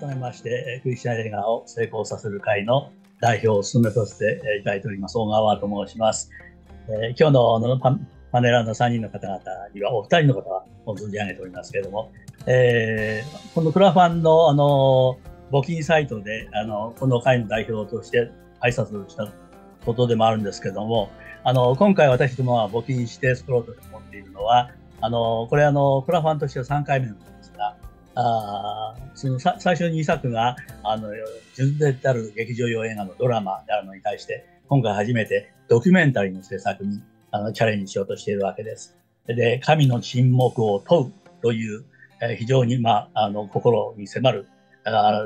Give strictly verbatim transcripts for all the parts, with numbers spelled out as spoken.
改めましてクリスチャン映画を成功させる会の代表を務めさせていただいております小川と申します、えー、今日のパネラーのさんにんの方々にはお二人の方は存じ上げておりますけれども、えー、このクラファンの、あの募金サイトであのこの会の代表として挨拶をしたことでもあるんですけれども、あの今回私どもは募金して作ろうと思っているのは、あのこれあのクラファンとしてはさんかいめなんですが、あそのさ最初のにさくがあの純然たる劇場用映画のドラマであるのに対して、今回初めてドキュメンタリーの制作にあのチャレンジしようとしているわけです。で、神の沈黙を問うという、えー、非常に、まあ、あの心に迫る、あ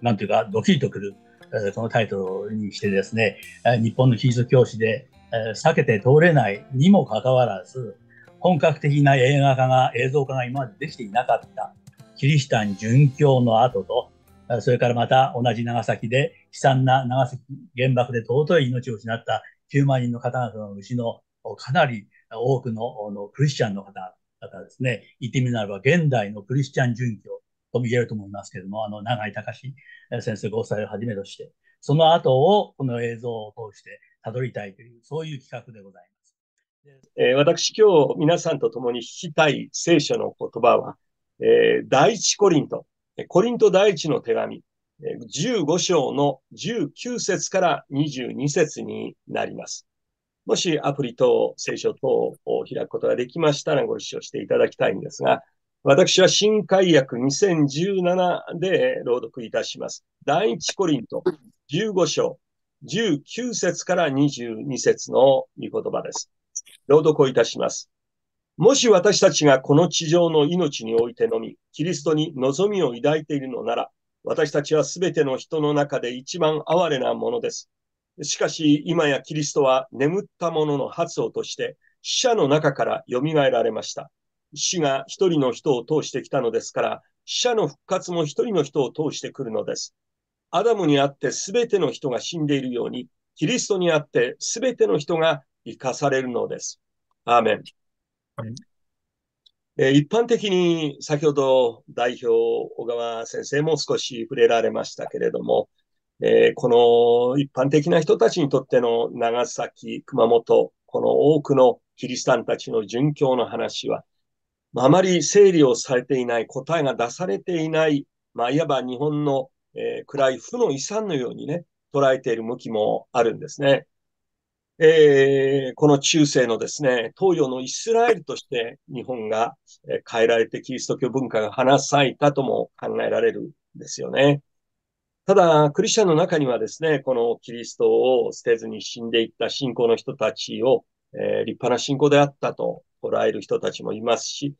なんていうかドキリとくる、えー、このタイトルにしてですね、日本のキリスト教師で、えー、避けて通れないにもかかわらず、本格的な映画化が映像化が今までできていなかったキリシタン殉教の後と、それからまた同じ長崎で悲惨な長崎原爆で尊い命を失ったきゅうまんにんの方々のうちのかなり多くのクリスチャンの方々ですね、言ってみれば現代のクリスチャン殉教とも言えると思いますけれども、あの永井隆先生ご夫妻をはじめとして、その後をこの映像を通してたどりたいという、そういう企画でございます。えー、私今日皆さんと共に聞きたい聖書の言葉は、えー、第一コリント、コリント第一の手紙、じゅうご章のじゅうきゅう節からにじゅうに節になります。もしアプリ等、聖書等を開くことができましたらご一緒していただきたいんですが、私は新改訳にせんじゅうななで朗読いたします。第一コリントじゅうご章じゅうきゅう節からにじゅうに節の御言葉です。朗読をいたします。もし私たちがこの地上の命においてのみ、キリストに望みを抱いているのなら、私たちはすべての人の中で一番哀れなものです。しかし、今やキリストは眠った者の発音として、死者の中から蘇られました。死が一人の人を通してきたのですから、死者の復活も一人の人を通してくるのです。アダムにあってすべての人が死んでいるように、キリストにあってすべての人が生かされるのです。アーメン。一般的に先ほど代表小川先生も少し触れられましたけれども、えー、この一般的な人たちにとっての長崎、熊本、この多くのキリシタンたちの殉教の話は、あまり整理をされていない、答えが出されていない、まあ、いわば日本の、えー、暗い負の遺産のようにね、捉えている向きもあるんですね。えー、この中世のですね、東洋のイスラエルとして日本が変えられてキリスト教文化が花咲いたとも考えられるんですよね。ただ、クリスチャンの中にはですね、このキリストを捨てずに死んでいった信仰の人たちを、えー、立派な信仰であったと捉える人たちもいますし、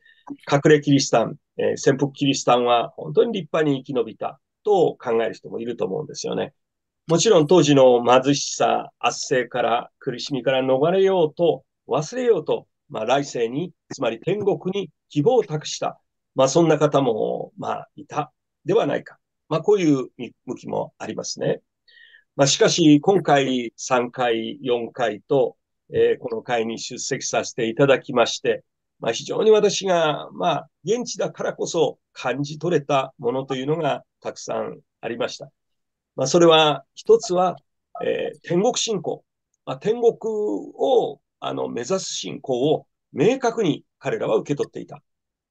隠れキリシタン、えー、潜伏キリシタンは本当に立派に生き延びたと考える人もいると思うんですよね。もちろん当時の貧しさ、圧政から苦しみから逃れようと忘れようと、まあ来世に、つまり天国に希望を託した、まあそんな方も、まあいたではないか。まあこういう向きもありますね。まあしかし今回さんかい、よんかいと、えー、この会に出席させていただきまして、まあ非常に私が、まあ現地だからこそ感じ取れたものというのがたくさんありました。まあ、それは、一つは、えー、天国信仰。まあ、天国を、あの、目指す信仰を明確に彼らは受け取っていた。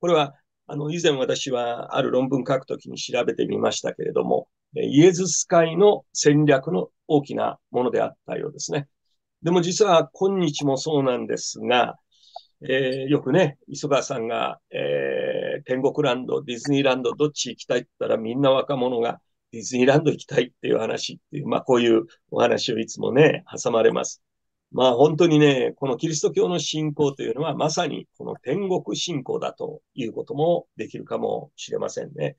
これは、あの、以前私はある論文書くときに調べてみましたけれども、イエズス会の戦略の大きなものであったようですね。でも実は今日もそうなんですが、えー、よくね、磯川さんが、えー、天国ランド、ディズニーランド、どっち行きたいって言ったらみんな若者が、ディズニーランド行きたいっていう話っていう、まあこういうお話をいつもね、挟まれます。まあ本当にね、このキリスト教の信仰というのはまさにこの天国信仰だということもできるかもしれませんね。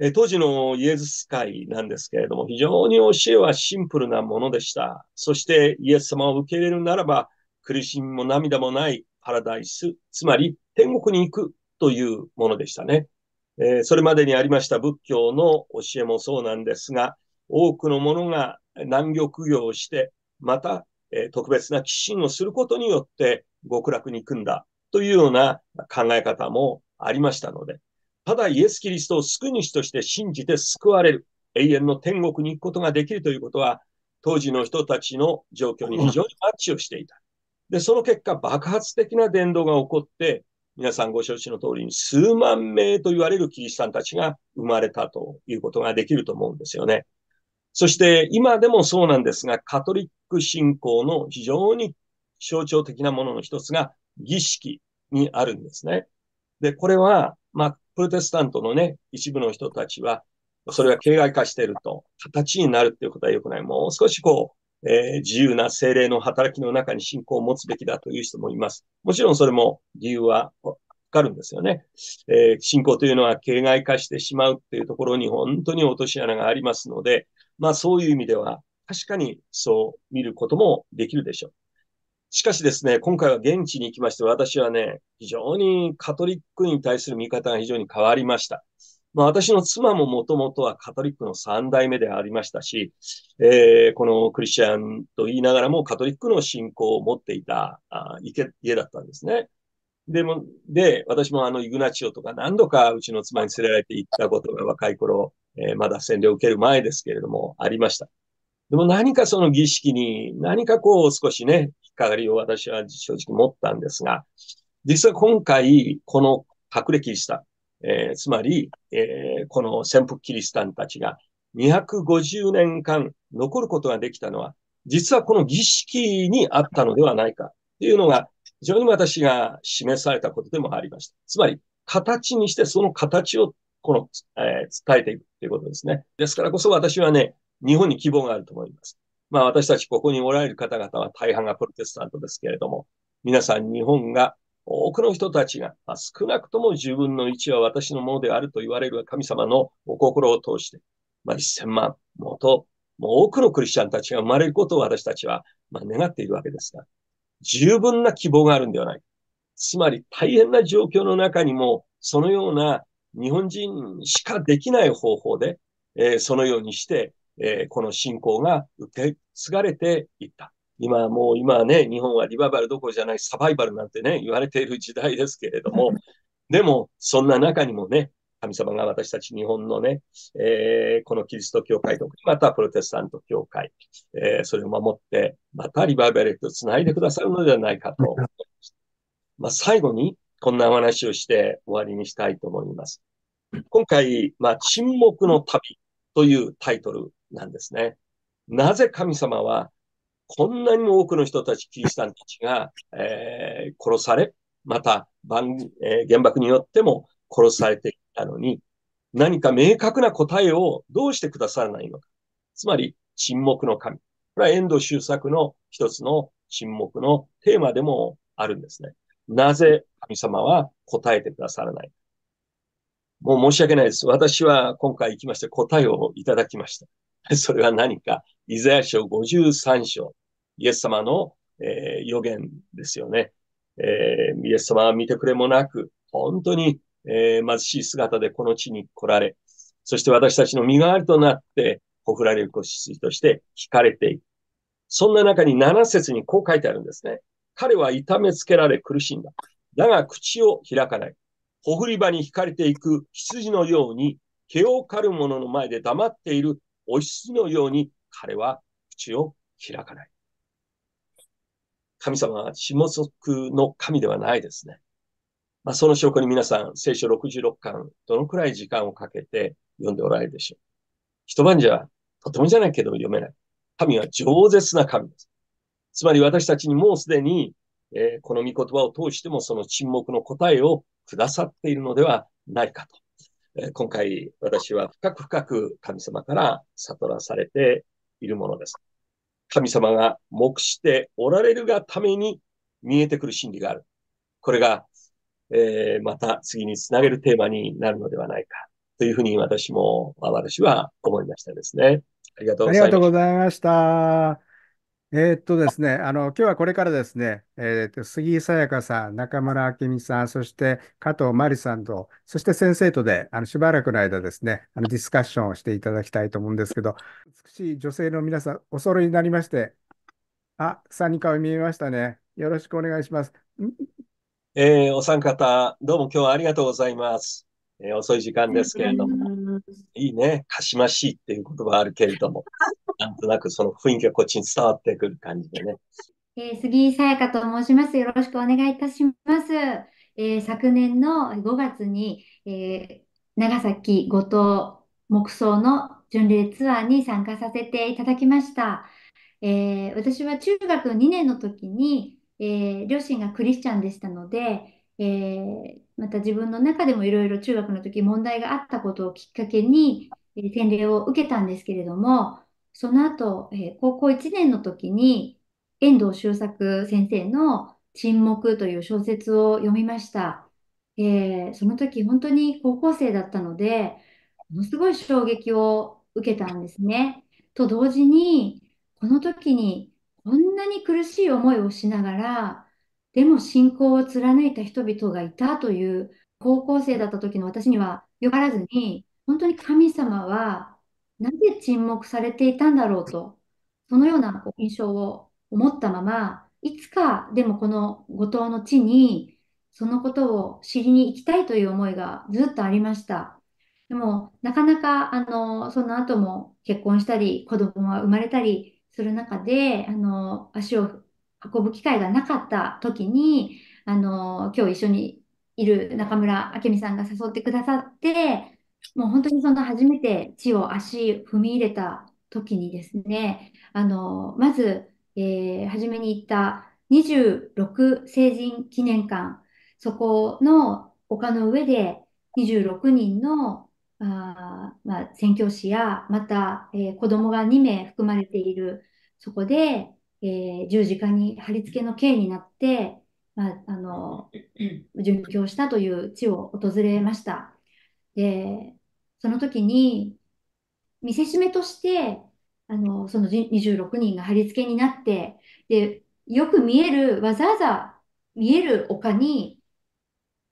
え当時のイエズス会なんですけれども、非常に教えはシンプルなものでした。そしてイエス様を受け入れるならば、苦しみも涙もないパラダイス、つまり天国に行くというものでしたね。えー、それまでにありました仏教の教えもそうなんですが、多くの者が難行苦行をして、また、えー、特別な寄進をすることによって極楽に行くんだというような考え方もありましたので、ただイエス・キリストを救い主として信じて救われる、永遠の天国に行くことができるということは、当時の人たちの状況に非常にマッチをしていた。で、その結果、爆発的な伝道が起こって、皆さんご承知の通りに数万名と言われるキリシタンたちが生まれたということができると思うんですよね。そして今でもそうなんですが、カトリック信仰の非常に象徴的なものの一つが儀式にあるんですね。で、これは、まあ、プロテスタントのね、一部の人たちは、それが形骸化していると、形になるっていうことは良くない。もう少しこう、えー、自由な精霊の働きの中に信仰を持つべきだという人もいます。もちろんそれも理由はわかるんですよね。えー、信仰というのは形骸化してしまうっていうところに本当に落とし穴がありますので、まあそういう意味では確かにそう見ることもできるでしょう。しかしですね、今回は現地に行きまして、私はね、非常にカトリックに対する見方が非常に変わりました。まあ、私の妻ももともとはカトリックの三代目でありましたし、えー、このクリスチャンと言いながらもカトリックの信仰を持っていたあ家、家だったんですね。でも、で、私もあのイグナチオとか何度かうちの妻に連れられて行ったことが若い頃、えー、まだ洗礼を受ける前ですけれどもありました。でも何かその儀式に何かこう少しね、引っかかりを私は正直持ったんですが、実は今回この隠れキリシタン、えー、つまり、えー、この潜伏キリシタンたちがにひゃくごじゅうねんかん残ることができたのは、実はこの儀式にあったのではないかっていうのが、非常に私が示されたことでもありました。つまり、形にしてその形をこの、えー、伝えていくということですね。ですからこそ私はね、日本に希望があると思います。まあ私たちここにおられる方々は大半がプロテスタントですけれども、皆さん日本が多くの人たちが、まあ、少なくともじゅうぶんのいちは私のものであると言われる神様のお心を通して、まあ、いっせんまんもと、もう多くのクリスチャンたちが生まれることを私たちは、まあ、願っているわけですが、十分な希望があるんではない。つまり大変な状況の中にも、そのような日本人しかできない方法で、えー、そのようにして、えー、この信仰が受け継がれていった。今もう今ね、日本はリバイバルどころじゃないサバイバルなんてね、言われている時代ですけれども、でも、そんな中にもね、神様が私たち日本のね、えー、このキリスト教会とか、またプロテスタント教会、えー、それを守って、またリバイバルとつないでくださるのではないかと思いました。まあ、最後に、こんなお話をして終わりにしたいと思います。今回、まあ、沈黙の旅というタイトルなんですね。なぜ神様は、こんなにも多くの人たち、キリシタンたちが、えー、殺され、また、えー、原爆によっても殺されていたのに、何か明確な答えをどうしてくださらないのか。つまり、沈黙の神。これは遠藤周作の一つの沈黙のテーマでもあるんですね。なぜ神様は答えてくださらない。もう申し訳ないです。私は今回行きまして答えをいただきました。それは何か、イザヤ書ごじゅうさん章。イエス様の、えー、予言ですよね、えー。イエス様は見てくれもなく、本当に、えー、貧しい姿でこの地に来られ、そして私たちの身代わりとなって、ほふられる子羊として惹かれている。そんな中になな節にこう書いてあるんですね。彼は痛めつけられ苦しんだ。だが口を開かない。ほふり場に惹かれていく羊のように、毛を刈る者の前で黙っているお羊のように、彼は口を開かない。神様は沈黙の神ではないですね。まあ、その証拠に皆さん、聖書ろくじゅうろっかん、どのくらい時間をかけて読んでおられるでしょう。一晩じゃ、とてもじゃないけど読めない。神は饒舌な神です。つまり私たちにもうすでに、えー、この御言葉を通してもその沈黙の答えをくださっているのではないかと。えー、今回、私は深く深く神様から悟らされているものです。神様が黙しておられるがために見えてくる真理がある。これが、えー、また次につなげるテーマになるのではないかというふうに私も、まあ、私は思いましたですね。ありがとうございました。ありがとうございました。えー、っとですね、あの、今日はこれからですね、えー、っと、杉井さやかさん、中村明美さん、そして加藤真理さんと、そして先生とで、あの、しばらくの間ですね、あの、ディスカッションをしていただきたいと思うんですけど、美しい女性の皆さん、お揃いになりまして、あ、三人顔見えましたね。よろしくお願いします。えー、お三方、どうも今日はありがとうございます。えー、遅い時間ですけれども、いいね、かしましいっていう言葉あるけれども、なんとなくその雰囲気がこっちに伝わってくる感じでね。えー、杉井さやかと申します。よろしくお願いいたします。えー、昨年のごがつに、えー、長崎五島木葬の巡礼ツアーに参加させていただきました。えー、私は中学にねんの時に、えー、両親がクリスチャンでしたので、えー、また自分の中でもいろいろ中学の時問題があったことをきっかけに、えー、洗礼を受けたんですけれども、その後、えー、高校いちねんの時に、遠藤周作先生の沈黙という小説を読みました。えー、その時本当に高校生だったので、ものすごい衝撃を受けたんですね。と同時に、この時にこんなに苦しい思いをしながら、でも信仰を貫いた人々がいたという、高校生だった時の私にはよからずに、本当に神様はなぜ沈黙されていたんだろうと、そのような印象を思ったまま、いつかでもこの五島の地にそのことを知りに行きたいという思いがずっとありました。でもなかなかあのその後も結婚したり子供が生まれたりする中で、あの足を運ぶ機会がなかった時に、あの今日一緒にいる中村明美さんが誘ってくださって、もう本当にその初めて地を足踏み入れた時にですね、あのまずえー、初めに行ったにじゅうろく成人記念館、そこの丘の上でにじゅうろくにんのあ、まあ、宣教師や、また、えー、子供がに名含まれている、そこで、えー、十字架に貼り付けの刑になって、まあ、あの殉教したという地を訪れました。で、その時に見せしめとして、あのそのにじゅうろくにんが貼り付けになって、でよく見える、わざわざ見える丘に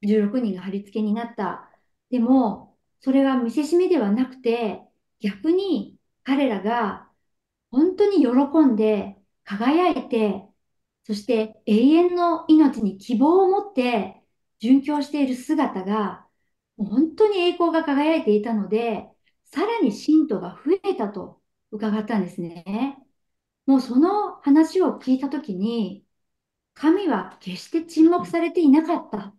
じゅうろくにんが貼り付けになった。でもそれは見せしめではなくて、逆に彼らが本当に喜んで輝いて、そして永遠の命に希望を持って殉教している姿が、もう本当に栄光が輝いていたので、さらに信徒が増えたと伺ったんですね。もうその話を聞いたときに、神は決して沈黙されていなかった。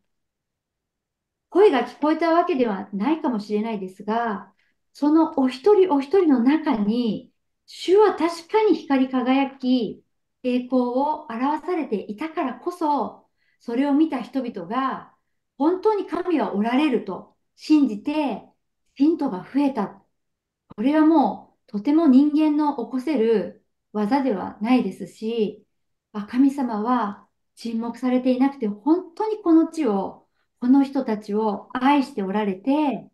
声が聞こえたわけではないかもしれないですが、そのお一人お一人の中に、主は確かに光り輝き、栄光を表されていたからこそ、それを見た人々が、本当に神はおられると信じて、信徒が増えた。これはもう、とても人間の起こせる技ではないですし、あ、神様は沈黙されていなくて、本当にこの地を、この人たちを愛しておられて、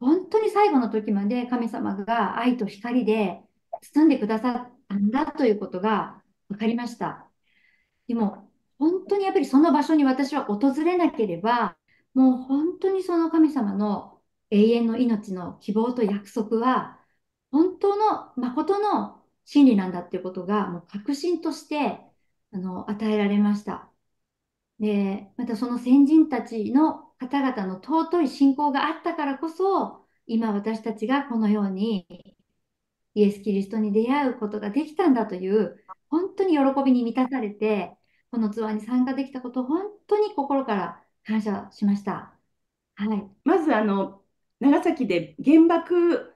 本当に最後の時まで神様が愛と光で包んでくださったんだということが分かりました。でも本当にやっぱりその場所に私は訪れなければ、もう本当にその神様の永遠の命の希望と約束は、本当の誠の真理なんだっていうことが、もう確信としてあの与えられました。で、またその先人たちの方々の尊い信仰があったからこそ、今私たちがこのようにイエス・キリストに出会うことができたんだという、本当に喜びに満たされて、このツアーに参加できたこと、本当に心から感謝しました。はい、まずあの長崎で原爆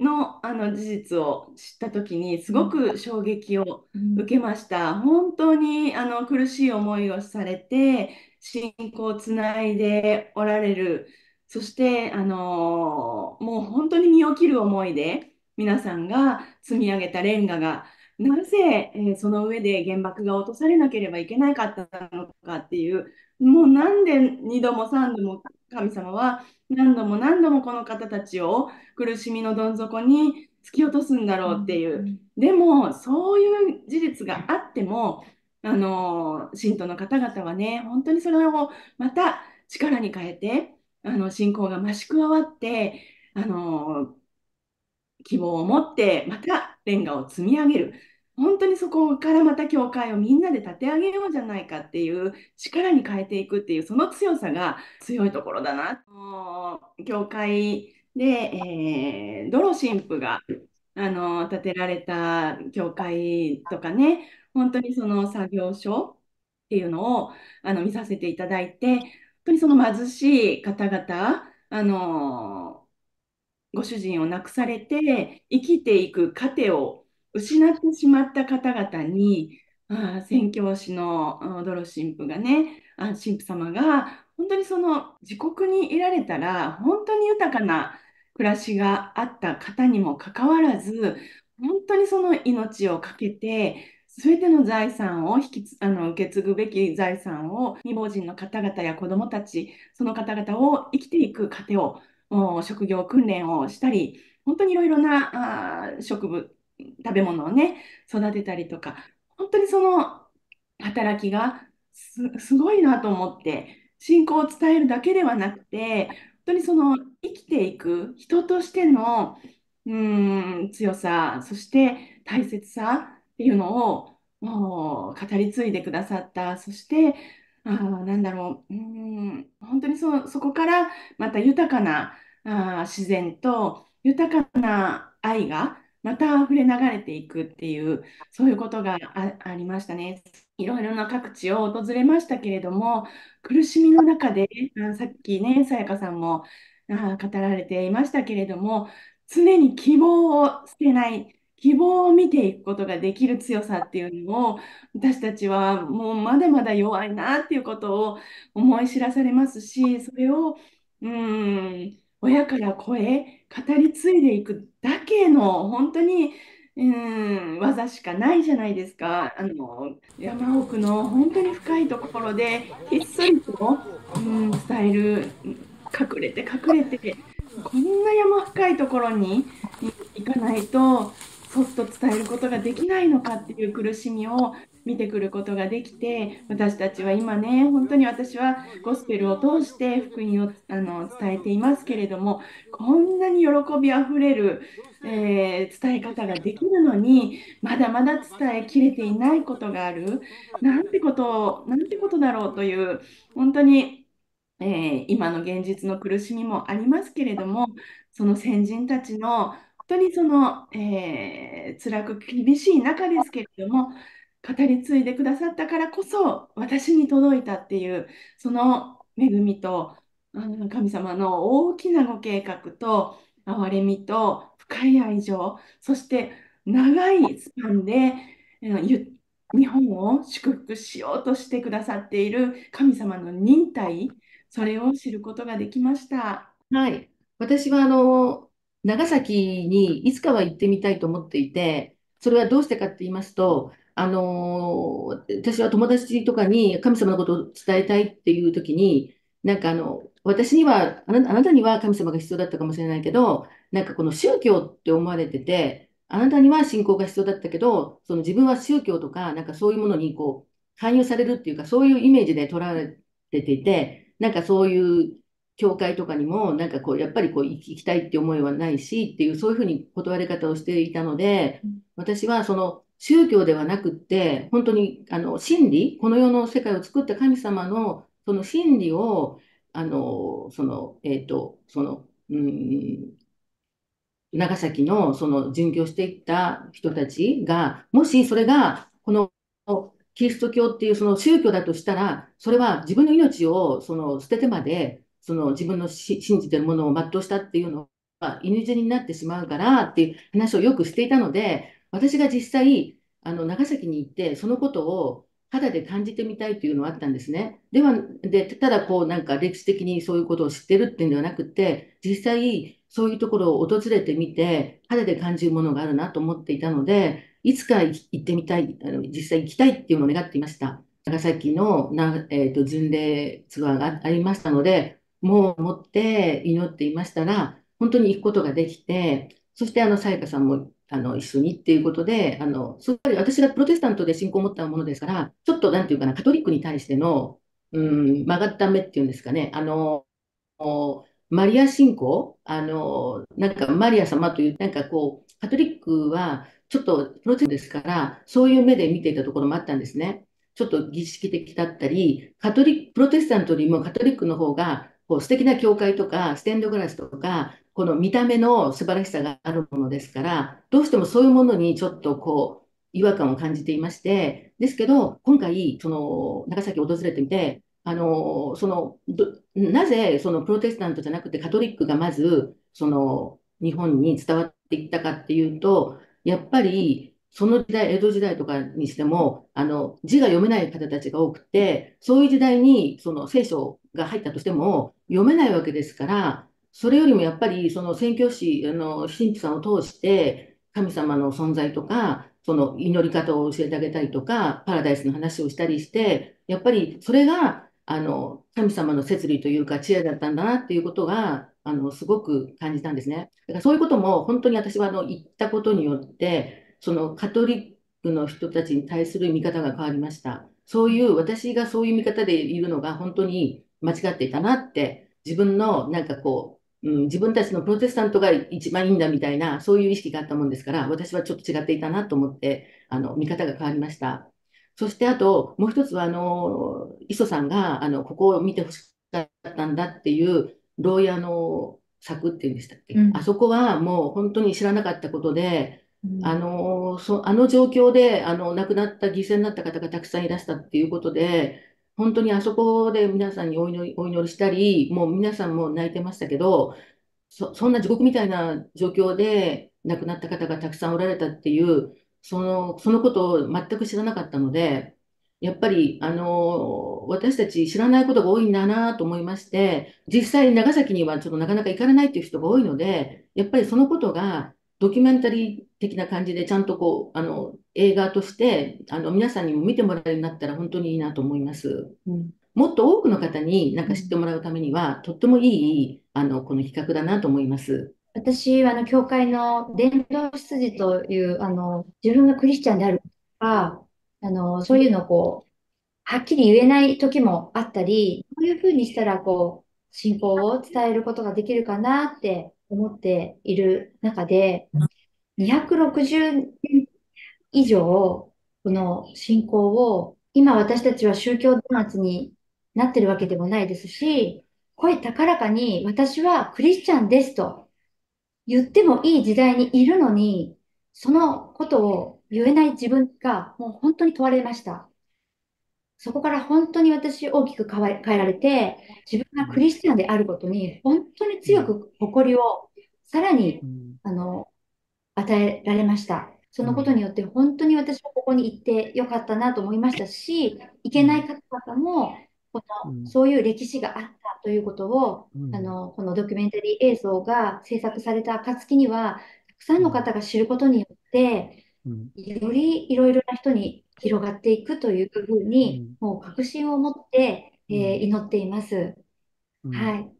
の、あの事実を知った時にすごく衝撃を受けました。本当にあの苦しい思いをされて信仰をつないでおられる、そしてあのもう本当に身を切る思いで皆さんが積み上げたレンガが、なぜ、えーその上で原爆が落とされなければいけなかったのかっていう、もうなんでにどもさんども神様は何度も何度もこの方たちを苦しみのどん底に突き落とすんだろうっていう。でもそういう事実があっても、あの信徒の方々はね、本当にそれをまた力に変えて、あの信仰が増し加わって、あの希望を持ってまたレンガを積み上げる。本当にそこからまた教会をみんなで立て上げようじゃないかっていう力に変えていくっていう、その強さが強いところだな。教会で、えー、ドロ神父があの建てられた教会とかね、本当にその作業所っていうのをあの見させていただいて、本当にその貧しい方々、あのご主人を亡くされて生きていく糧を失ってしまった方々に、あ、宣教師のドロ神父がね、あ、神父様が本当にその自国にいられたら本当に豊かな暮らしがあった方にもかかわらず、本当にその命を懸けて全ての財産を引きつあの受け継ぐべき財産を未亡人の方々や子どもたち、その方々を生きていく糧を、職業訓練をしたり、本当にいろいろなあ植物食べ物をね育てたりとか、本当にその働きが す, すごいなと思って、信仰を伝えるだけではなくて、本当にその生きていく人としてのうーん強さ、そして大切さっていうのをもう語り継いでくださった。そしてあーなんだろう、うーん本当に そ, そこからまた豊かなあー自然と豊かな愛がまた溢れ流れていくっていう、そういうことが あ, ありましたね。いろいろな各地を訪れましたけれども、苦しみの中で、あさっきねさやかさんもあ語られていましたけれども、常に希望を捨てない、希望を見ていくことができる強さっていうのを、私たちはもうまだまだ弱いなっていうことを思い知らされますし、それをうーん親から子へ語り継いでいくだけの本当にうーん技しかないじゃないですか。あの山奥の本当に深いところでひっそりとうん伝える、隠れて隠れて、こんな山深いところに行かないとそっと伝えることができないのかっていう苦しみを見てくることができて、私たちは今ね、本当に私はゴスペルを通して福音をあの伝えていますけれども、こんなに喜びあふれる、えー、伝え方ができるのにまだまだ伝えきれていないことがある、なんてことをなんてことだろうという、本当に、えー、今の現実の苦しみもありますけれども、その先人たちの本当にその、えー、辛く厳しい中ですけれども、語り継いでくださったからこそ私に届いたっていう、その恵みと神様の大きなご計画と憐れみと深い愛情、そして長いスパンで日本を祝福しようとしてくださっている神様の忍耐、それを知ることができました。はい、私はあの長崎にいつかは行ってみたいと思っていて、それはどうしてかって言いますと、あのー私は友達とかに神様のことを伝えたいっていう時に、なんかあの私にはあな、あなたには神様が必要だったかもしれないけど、なんかこの宗教って思われてて、あなたには信仰が必要だったけど、その自分は宗教とか、なんかそういうものにこう勧誘されるっていうか、そういうイメージで捉えてていて、なんかそういう教会とかにもなんかこうやっぱりこう行きたいって思いはないしっていう、そういうふうに断り方をしていたので、私はその宗教ではなくって、本当にあの真理、この世の世界を作った神様のその真理を、あのそのえっとそのうん長崎のその殉教していった人たちが、もしそれがこのキリスト教っていうその宗教だとしたら、それは自分の命をその捨ててまで、その自分のし信じてるものを全うしたっていうのは犬死になってしまうからっていう話をよくしていたので、私が実際あの長崎に行ってそのことを肌で感じてみたいというのはあったんですね。ではでただこうなんか歴史的にそういうことを知ってるっていうんではなくて、実際そういうところを訪れてみて肌で感じるものがあるなと思っていたので、いつか行ってみたい、あの実際行きたいっていうのを願っていました。長崎のな、えー、と巡礼ツアーがありましたので、もう持って祈っていましたら本当に行くことができて、そしてあのさやかさんもあの一緒にっていうことで、あのそれ私がプロテスタントで信仰を持ったものですから、ちょっとなんていうかな、カトリックに対しての、うん、曲がった目っていうんですかね、あのマリア信仰、あの、なんかマリア様という、なんかこう、カトリックはちょっとプロテスタントですから、そういう目で見ていたところもあったんですね。ちょっと儀式的だったり、カトリック、プロテスタントよりもカトリックの方が、こう素敵な教会とか、ステンドグラスとか、この見た目の素晴らしさがあるものですから、どうしてもそういうものにちょっとこう、違和感を感じていまして、ですけど、今回、その、長崎を訪れてみて、あのそのどなぜそのプロテスタントじゃなくてカトリックがまずその日本に伝わっていったかっていうと、やっぱりその時代、江戸時代とかにしてもあの字が読めない方たちが多くて、そういう時代にその聖書が入ったとしても読めないわけですから、それよりもやっぱりその宣教師、あの神父さんを通して神様の存在とか、その祈り方を教えてあげたりとか、パラダイスの話をしたりして、やっぱりそれがあの神様の摂理というか知恵だったんだなっていうことがあのすごく感じたんですね。だからそういうことも本当に私はあの言ったことによって、そのカトリックの人たちに対する見方が変わりました。そういう、私がそういう見方でいるのが本当に間違っていたなって、自分のなんかこう、うん、自分たちのプロテスタントが一番いいんだみたいな、そういう意識があったもんですから、私はちょっと違っていたなと思って、あの見方が変わりました。そしてあともう一つは、あの磯さんがあのここを見てほしかったんだっていう牢屋の柵っていうんでしたっけ、うん、あそこはもう本当に知らなかったことで、うん、あのそあの状況であの亡くなった、犠牲になった方がたくさんいらしたっていうことで、本当にあそこで皆さんにお祈り、お祈りしたり、もう皆さんも泣いてましたけど、 そ, そんな地獄みたいな状況で亡くなった方がたくさんおられたっていう。その、そのことを全く知らなかったので、やっぱりあの私たち知らないことが多いんだなと思いまして、実際長崎にはちょっとなかなか行かれないという人が多いので、やっぱりそのことがドキュメンタリー的な感じでちゃんとこうあの映画としてあの皆さんにも見てもらえるようになったら本当にいいなと思います。うん、もっと多くの方になんか知ってもらうためには、とってもいいあのこの企画だなと思います。私はあの教会の伝道執事というあの自分がクリスチャンであるとか、あのそういうのをこうはっきり言えない時もあったり、こういうふうにしたらこう信仰を伝えることができるかなって思っている中で、にひゃくろくじゅうねん以上この信仰を、今私たちは宗教弾圧になってるわけでもないですし、声高らかに私はクリスチャンですと言ってもいい時代にいるのに、そのことを言えない自分がもう本当に問われました。そこから本当に私大きく変えられて、自分がクリスチャンであることに本当に強く誇りをさらにあの与えられました。そのことによって本当に私はここに行ってよかったなと思いましたし、行けない方々もこのそういう歴史があったということを、うん、あのこのドキュメンタリー映像が制作された暁にはたくさんの方が知ることによって、うん、よりいろいろな人に広がっていくというふうに、うん、もう確信を持って、えー、祈っています。うん、はい。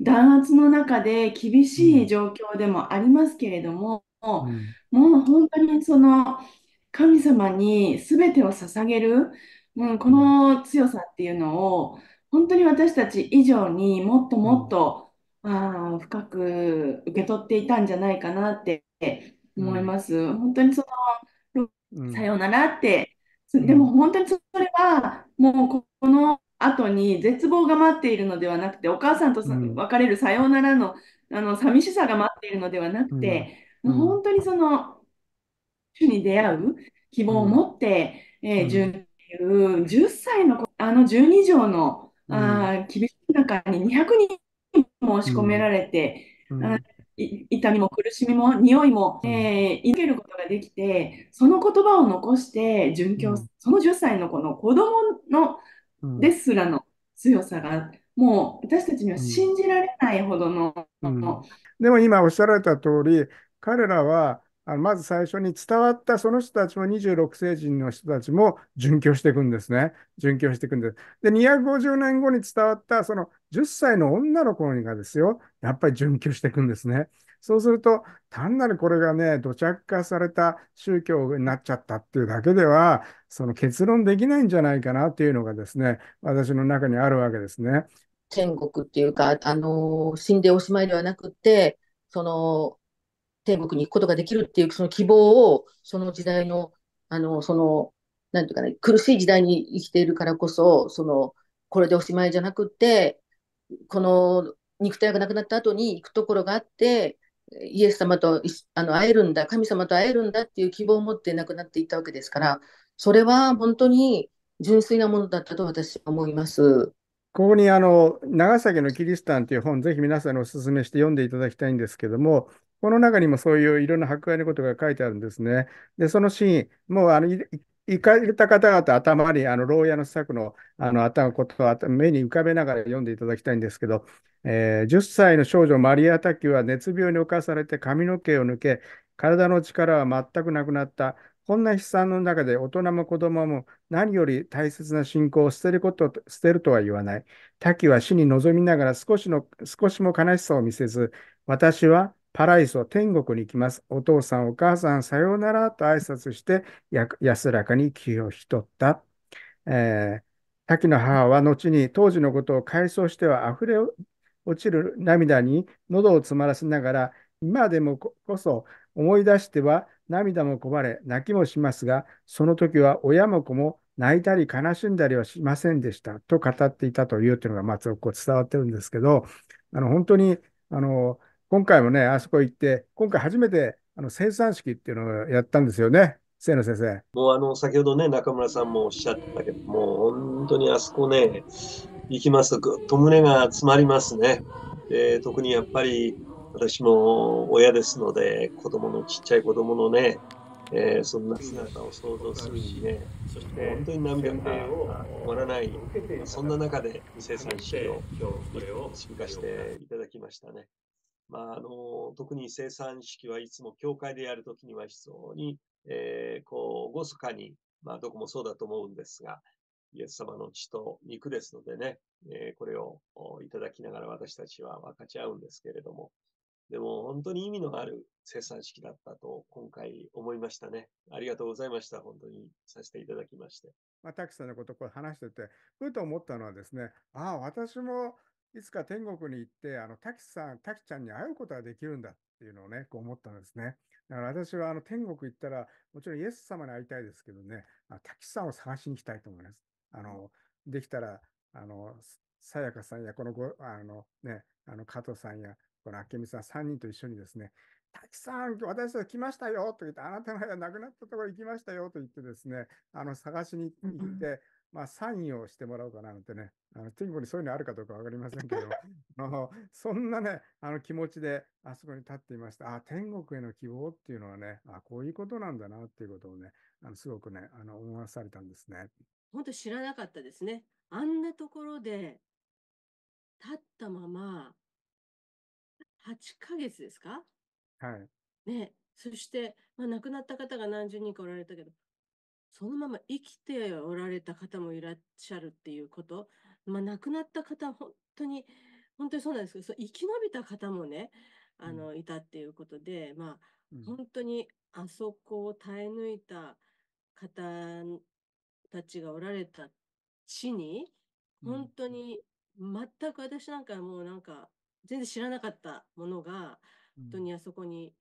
弾圧の中で厳しい状況でもありますけれども、うん、もう本当にその神様に全てを捧げる、うん、この強さっていうのを本当に私たち以上にもっともっと、うん、あ深く受け取っていたんじゃないかなって思います。うん、本当にその、うん、さようならって、うん、でも本当にそれはもうこの後に絶望が待っているのではなくて、お母さんとさ、うん、別れるさようならの、あの寂しさが待っているのではなくて、うん、もう本当にその主に出会う希望を持って、うんえーうんじゅっさいのあのじゅうにじょうの、うん、あ厳しい中ににひゃくにんも押し込められて、うんうん、痛みも苦しみも匂いも、うんえー、受けることができて、その言葉を残して殉教、うん、そのじゅっさいの子の子供のですらの強さがもう私たちには信じられないほどの、うんうん、でも今おっしゃられた通り、彼らはまず最初に伝わったその人たちもにじゅうろくせいじの人たちも殉教していくんですね。殉教していくんです。で、にひゃくごじゅうねんごに伝わったそのじゅっさいの女の子がですよ、やっぱり殉教していくんですね。そうすると、単なるこれがね、土着化された宗教になっちゃったっていうだけでは、その結論できないんじゃないかなっていうのがですね、私の中にあるわけですね。天国っていうか、あの、死んでおしまいではなくて、その、天国に行くことができるっていう、その希望を、その時代の、あの、その、なんていうかね、苦しい時代に生きているからこそ、その、これでおしまいじゃなくて、この肉体がなくなった後に行くところがあって、イエス様とあの会えるんだ、神様と会えるんだっていう希望を持って亡くなっていったわけですから、それは本当に純粋なものだったと私は思います。ここにあの長崎のキリシタンという本、ぜひ皆さんにお勧めして読んでいただきたいんですけども、この中にもそういういろんな迫害のことが書いてあるんですね。で、そのシーン、もうあの行かれた方々、頭にあの牢屋の柵のあの頭ことを目に浮かべながら読んでいただきたいんですけど、えー、じゅっさいの少女マリアタキは熱病に侵されて髪の毛を抜け、体の力は全くなくなった。こんな悲惨の中で大人も子供も何より大切な信仰を捨てること、捨てるとは言わない。タキは死に臨みながら少しの、少しも悲しさを見せず、私はパライソ、天国に行きます。お父さん、お母さん、さようならと挨拶してや安らかに気を引き取った。えー、タキの母は後に当時のことを回想しては溢れ落ちる涙に喉を詰まらせながら、今でもこそ思い出しては涙もこぼれ泣きもしますが、その時は親も子も泣いたり悲しんだりはしませんでしたと語っていたというというのがまあ伝わってるんですけど、あの本当にあの今回もね、あそこ行って今回初めてあの生産式っていうのをやったんですよね、清野先生。もうあの先ほどね中村さんもおっしゃったけど、もう本当にあそこね行きますとぐっと胸が詰まりますね。で、特にやっぱり私も親ですので、子供のちっちゃい子供のね、えー、そんな姿を想像するしね、そして本当に涙が止まらない、そんな中で生産式を参加していただきましたね。まあ、あの特に生産式はいつも教会でやるときには非常に、えー、こう厳かに、まあ、どこもそうだと思うんですが、イエス様の血と肉ですのでね、えー、これをいただきながら私たちは分かち合うんですけれども、でも本当に意味のある生産式だったと今回思いましたね。ありがとうございました。本当にさせていただきまして。まあ、タキさんのことをこう話してて、ふうと思ったのはですね、ああ、私もいつか天国に行って、あの、タキさん、タキちゃんに会うことができるんだっていうのをね、こう思ったんですね。だから私はあの天国行ったら、もちろんイエス様に会いたいですけどね、タキさんを探しに行きたいと思います。あの、できたら、あの、さやかさんや、このご、あのね、あの、加藤さんや、このあけみさんさんにんと一緒にですね、タキさん、私たち来ましたよと言って、あなたの亡くなったところ行きましたよと言ってですね、あの探しに行って、まあ、サインをしてもらおうかななんてね、あの天国にそういうのあるかどうか分かりませんけど、あのそんなね、あの気持ちであそこに立っていました。あ、天国への希望っていうのはね、あ、こういうことなんだなっていうことをね、あのすごくね、あの思わされたんですね。本当知らなかったですね。あんなところで立ったまま、はちかげつですか、はいね、そして、まあ、亡くなった方が何十人かおられたけど、そのまま生きておられた方もいらっしゃるっていうこと、まあ、亡くなった方、本当に、本当にそうなんですけど、そう生き延びた方もね、あの、うん、いたっていうことで、まあ、うん、本当にあそこを耐え抜いた方たちがおられた地に、本当に全く私なんかもうなんか、全然知らなかったものが、本当にあそこに、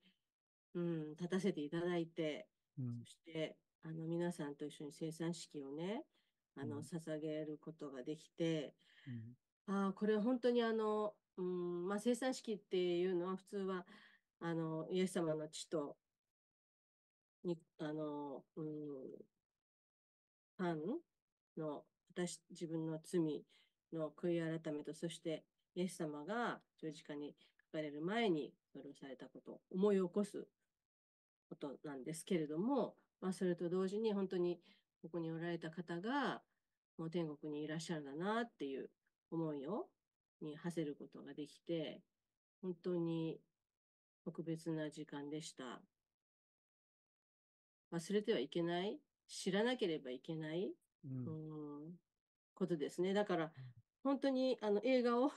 うん、立たせていただいて、うん、そして、あの、皆さんと一緒に生産式をね、あの、捧げることができて、うん、ああ、これは本当にあの、うん、まあ、生産式っていうのは普通は、あの、イエス様の血と、に、あの、うん、パンの、私、自分の罪の悔い改めと、そして、イエス様が十字架にかかれる前にそれをされたことを思い起こすことなんですけれども、まあ、それと同時に本当にここにおられた方がもう天国にいらっしゃるんだなっていう思いをに馳せることができて、本当に特別な時間でした。忘れてはいけない、知らなければいけない、うん、うんことですね。だから本当にあの映画を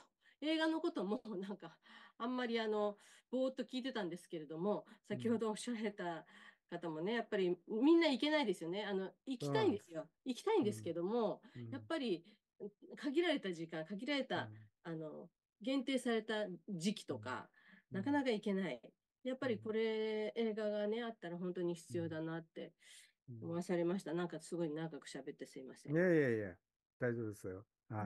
映画のこともなんかあんまりあのぼーっと聞いてたんですけれども、先ほどおっしゃられた方もね、やっぱりみんな行けないですよね。あの行きたいんですよ、行きたいんですけども、うん、やっぱり限られた時間限られたあの限定された時期とか、うん、なかなか行けない。やっぱりこれ、うん、映画がねあったら本当に必要だなって思わされました。うん、なんかすごい長く喋ってすいません。いやいやいや、大丈夫ですよ。はい。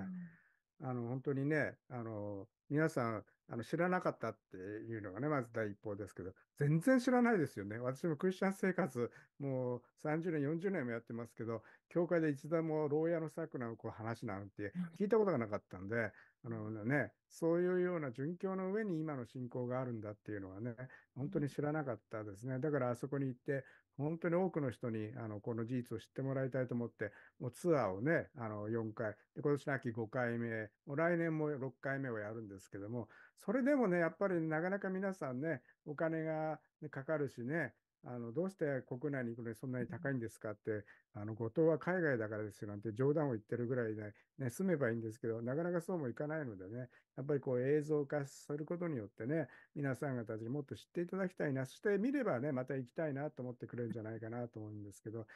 うん、あの本当にね、あの皆さんあの知らなかったっていうのがね、まず第一報ですけど、全然知らないですよね。私もクリスチャン生活、もうさんじゅうねん、よんじゅうねんもやってますけど、教会で一度も牢屋の桜のこう話なんて聞いたことがなかったんで、あのね、そういうような殉教の上に今の信仰があるんだっていうのはね、本当に知らなかったですね。だからあそこに行って、本当に多くの人にあのこの事実を知ってもらいたいと思って、もうツアーをね、あのよんかい、で今年の秋ごかいめ、来年もろっかいめをやるんですけども、それでもね、やっぱりなかなか皆さんね、お金がかかるしね、あのどうして国内に行くのにそんなに高いんですかって、あの後藤は海外だからですよなんて冗談を言ってるぐらいで、ね、住めばいいんですけど、なかなかそうもいかないのでね、やっぱりこう映像化することによってね、皆さん方にもっと知っていただきたいな、そして見ればね、また行きたいなと思ってくれるんじゃないかなと思うんですけど。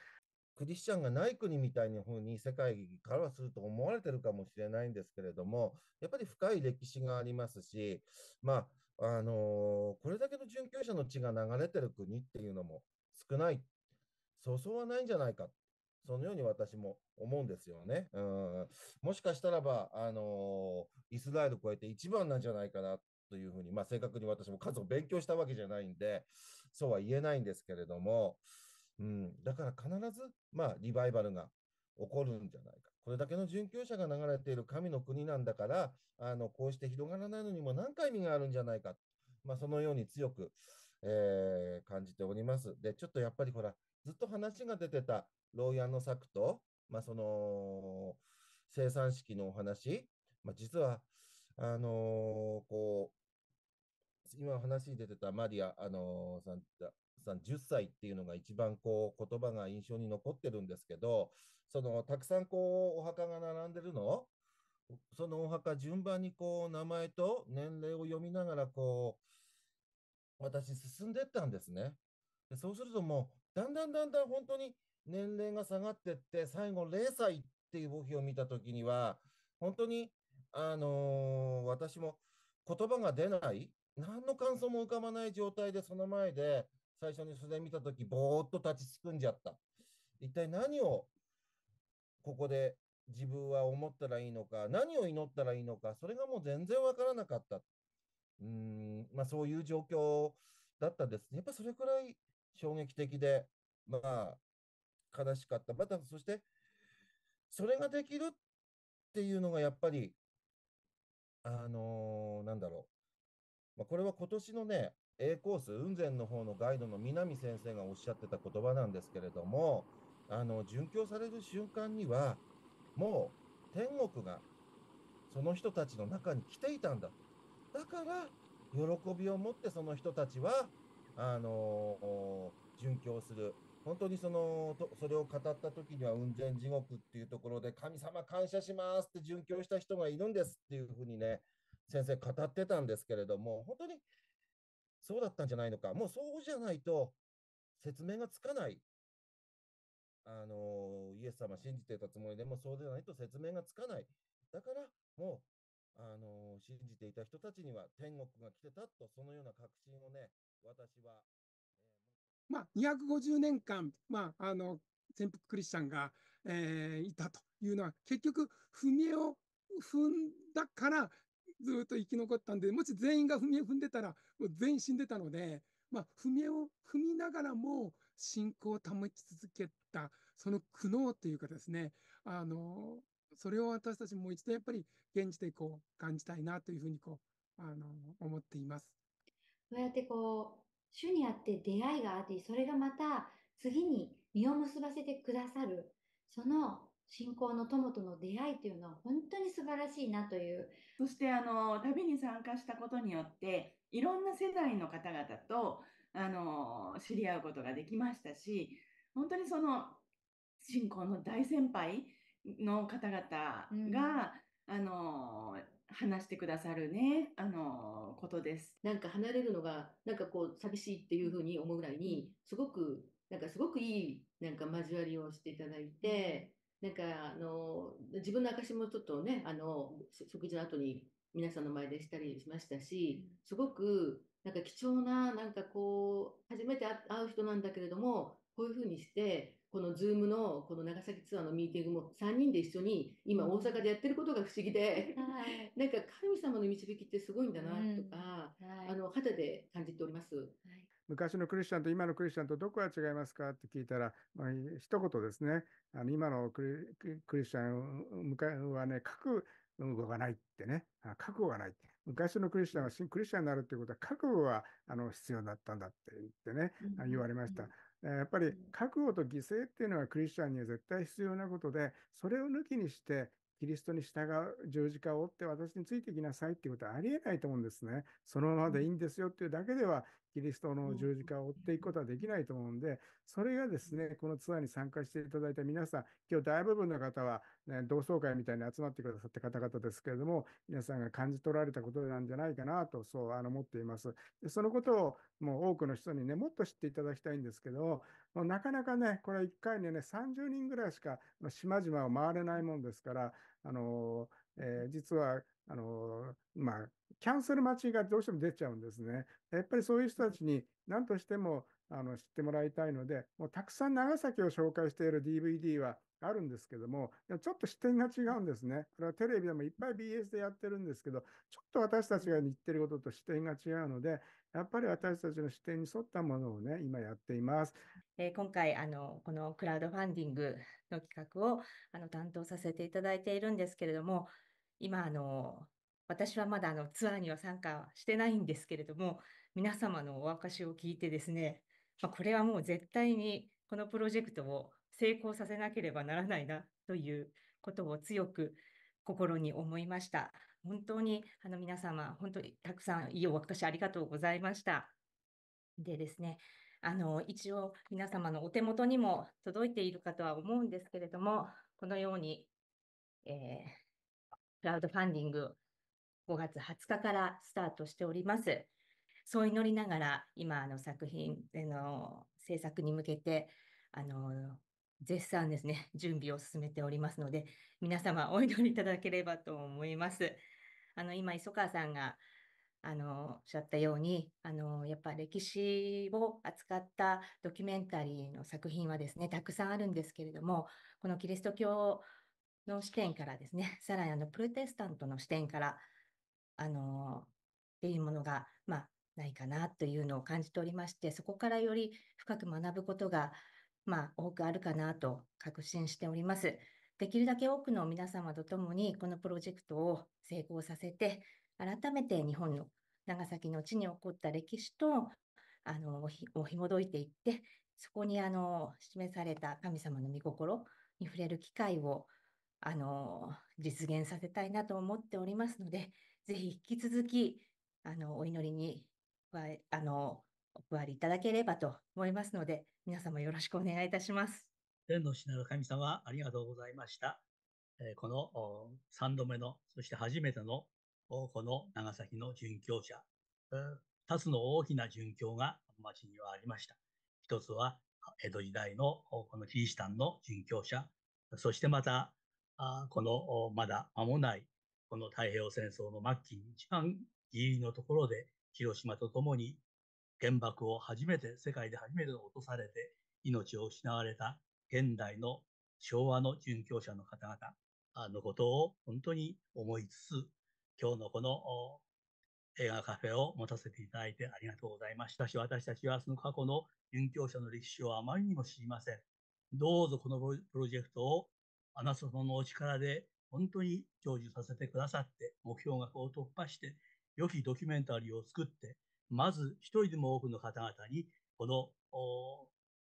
クリスチャンがない国みたいなふうに世界からはすると思われてるかもしれないんですけれども、やっぱり深い歴史がありますし、まああのー、これだけの殉教者の血が流れてる国っていうのも少ない、そうそうはないんじゃないか、そのように私も思うんですよね。うん、もしかしたらば、あのー、イスラエルを超えて一番なんじゃないかなというふうに、まあ、正確に私も数を勉強したわけじゃないんで、そうは言えないんですけれども。うん、だから必ず、まあ、リバイバルが起こるんじゃないか、これだけの殉教者が流れている神の国なんだから、あのこうして広がらないのにも何か意味があるんじゃないか、まあ、そのように強く、えー、感じております。でちょっとやっぱりほらずっと話が出てた牢屋の策と、まあ、その生産式のお話、まあ、実はあのー、こう今話に出てたマリア、あのー、さんじゅっさいっていうのが一番こう言葉が印象に残ってるんですけど、そのたくさんこうお墓が並んでるのを、そのお墓順番にこう名前と年齢を読みながらこう私進んでったんですね。でそうするともうだんだんだんだん本当に年齢が下がってって、最後ぜろさいっていう墓碑を見た時には本当にあのー、私も言葉が出ない、何の感想も浮かばない状態でその前で。最初にそれ見たとき、ぼーっと立ちすくんじゃった。一体何をここで自分は思ったらいいのか、何を祈ったらいいのか、それがもう全然わからなかった。うーん、まあ、そういう状況だったですね。やっぱそれくらい衝撃的で、まあ、悲しかった。また、そして、それができるっていうのがやっぱり、あのー、なんだろう。まあ、これは今年のね、A コース雲仙の方のガイドの南先生がおっしゃってた言葉なんですけれども、あの殉教される瞬間にはもう天国がその人たちの中に来ていたんだ、だから喜びを持ってその人たちはあの殉教する、本当にそのそれを語った時には雲仙地獄っていうところで神様感謝しますって殉教した人がいるんですっていうふうにね先生語ってたんですけれども、本当にそうだったんじゃないのか、もうそうじゃないと説明がつかない、あのイエス様信じてたつもりでもそうじゃないと説明がつかない、だからもうあの信じていた人たちには天国が来てたと、そのような確信をね私は、まあ、にひゃくごじゅうねんかん、まあ、あの潜伏クリスチャンが、えー、いたというのは結局踏み絵を踏んだからずっと生き残ったんで、もし全員が踏み絵踏んでたらもう全員死んでたので、まあ、踏み絵を踏みながらも信仰を保ち続けたその苦悩というかですね、あのそれを私たちもう一度やっぱり現地でこう感じたいなというふうにこうあの思っています。こうやってこう主にあって出会いがあって、それがまた次に実を結ばせてくださる、その信仰の友との出会いというのは本当に素晴らしいなという。そしてあの旅に参加したことによっていろんな世代の方々とあの知り合うことができましたし、本当にその信仰の大先輩の方々が、うん、あの話してくださるねあのことです。なんか離れるのがなんかこう寂しいっていうふうに思うぐらいに、すごくなんかすごくいいなんか交わりをしていただいて。なんかあの自分の証もちょっとね、あの食事の後に皆さんの前でしたりしましたし、すごくなんか貴重な、なんかこう初めて会う人なんだけれども、こういうふうにしてこの Zoom のこの長崎ツアーのミーティングもさんにんで一緒に今大阪でやってることが不思議で、はい、なんか神様の導きってすごいんだなとか、うん、はい、あの肌で感じております。はい、昔のクリスチャンと今のクリスチャンとどこが違いますかって聞いたら、まあ、一言ですね、あの今のクリ、クリスチャンはね、覚悟がないってね、覚悟がないって。昔のクリスチャンは新クリスチャンになるっていうことは、覚悟があの必要だったんだって言ってね、うん、言われました。やっぱり覚悟と犠牲っていうのはクリスチャンには絶対必要なことで、それを抜きにして、キリストに従う、十字架を追って私についてきなさいっていうことはありえないと思うんですね。そのままでいいんですよっていうだけでは、キリストの十字架を追っていくことはできないと思うんで、それがですね、このツアーに参加していただいた皆さん、今日大部分の方は、ね、同窓会みたいに集まってくださった方々ですけれども、皆さんが感じ取られたことなんじゃないかなと、そうあの思っています。で、そのことをもう多くの人にね、もっと知っていただきたいんですけど、もうなかなかね、これいっかいにね、さんじゅうにんぐらいしか島々を回れないもんですから、あのえー、実はあのまあ、キャンセル待ちがどうしても出ちゃうんですね。やっぱりそういう人たちに何としてもあの知ってもらいたいので、もうたくさん長崎を紹介している ディーブイディー はあるんですけども、ちょっと視点が違うんですね。これはテレビでもいっぱい ビーエス でやってるんですけど、ちょっと私たちが言ってることと視点が違うので、やっぱり私たちの視点に沿ったものをね、今やっています。えー、今回あの、このクラウドファンディングの企画をあの担当させていただいているんですけれども、今あの、私はまだあのツアーには参加してないんですけれども、皆様のお証を聞いてですね、まあ、これはもう絶対にこのプロジェクトを成功させなければならないなということを強く心に思いました。本当にあの皆様、本当にたくさんいいお証ありがとうございました。でですね、あの一応皆様のお手元にも届いているかとは思うんですけれども、このように、えー、クラウドファンディングごがつはつかからスタートしております。そう祈りながら、今あの作品の制作に向けて、あの絶賛ですね、準備を進めておりますので、皆様お祈りいただければと思います。あの今、磯川さんがあのおっしゃったように、あのやっぱ歴史を扱ったドキュメンタリーの作品はですね、たくさんあるんですけれども、このキリスト教の視点からですね、さらにあのプロテスタントの視点から、あのっていうものが、まあ、ないかなというのを感じておりまして、そこからより深く学ぶことが、まあ、多くあるかなと確信しております。できるだけ多くの皆様と共にこのプロジェクトを成功させて、改めて日本の長崎の地に起こった歴史とあのをひも解いていって、そこにあの示された神様の御心に触れる機会をあの実現させたいなと思っておりますので、ぜひ引き続きあのお祈りにあのお加わりいただければと思いますので、皆様よろしくお願いいたします。天の父なる神様、ありがとうございました。このさんどめの、そして初めてのこの長崎の殉教者、ふたつの大きな殉教が町にはありました。ひとつは江戸時代のこのキリシタンの殉教者、そしてまたこのまだ間もないこの太平洋戦争の末期に一番ギリギリのところで、広島とともに原爆を初めて、世界で初めて落とされて命を失われた現代の昭和の殉教者の方々のことを本当に思いつつ、今日のこの映画カフェを持たせていただいてありがとうございました。し私たちはその過去の殉教者の歴史をあまりにも知りません。どうぞこのプロジェクトをあなた様のお力で本当に成就させてくださって、目標額を突破して良きドキュメンタリーを作って、まず一人でも多くの方々にこの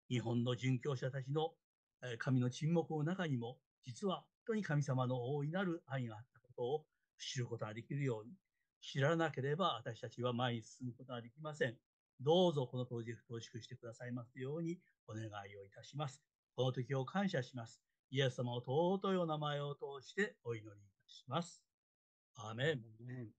日本の殉教者たちの神の沈黙の中にも、実は本当に神様の大いなる愛があったことを知ることができるように、知らなければ私たちは前に進むことができません。どうぞこのプロジェクトを祝してくださいますようにお願いをいたします。この時を感謝します。イエス様の尊いお名前を通してお祈りいたします。アーメン。